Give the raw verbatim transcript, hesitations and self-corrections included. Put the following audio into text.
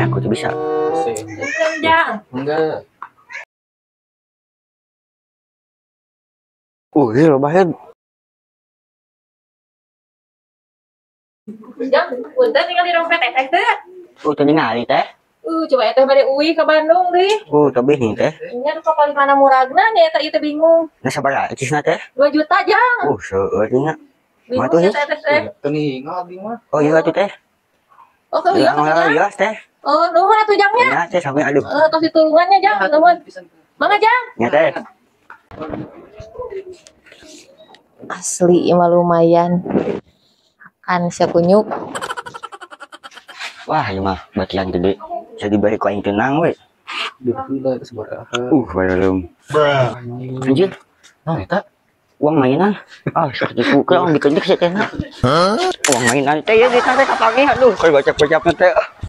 sampai aku tuh bisa. Enggak. Oh, ini lumayan. Jang, punten tinggal di dompet teh teh. Oh, teh ningali teh. Uh, coba ya teh bade uwi ke Bandung deh. Oh, tapi nih teh. Nya nu paling mana muragna nya teh ieu teh bingung. Nah, sabaraha cisna teh? dua juta, Jang. Oh, seueur nya. Matuh teh teh. Teningal abdi mah. Oh, iya atuh teh. Oh, kalau iya. Iya, teh. Oh, nuhun atuh Jangnya. Iya, teh sampai aduh. Eh, tos ditulungannya Jang, nuhun. Mangga Jang. Nya teh. Asli mah lumayan. Kan sekunyuk. Wah, ini mah bakian gede. Jadi balik aing tenang we. Duh, sabaraha. Uh, balum. Bah. Anjir. Nah, eta uang mainan. Ah, segitu kurang dikencet teh. Hah? Uang mainan teh ya kita teh kapangi. Aduh, kalau baca-bacanya teh.